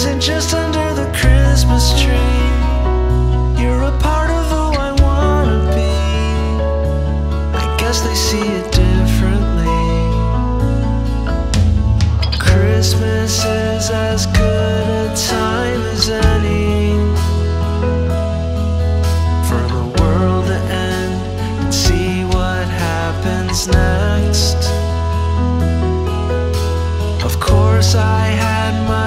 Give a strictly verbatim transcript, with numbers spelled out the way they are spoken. isn't just under the Christmas tree. You're a part of who I wanna be. I guess they see it differently. Christmas is as good a time as any for the world to end and see what happens next. Of course I had my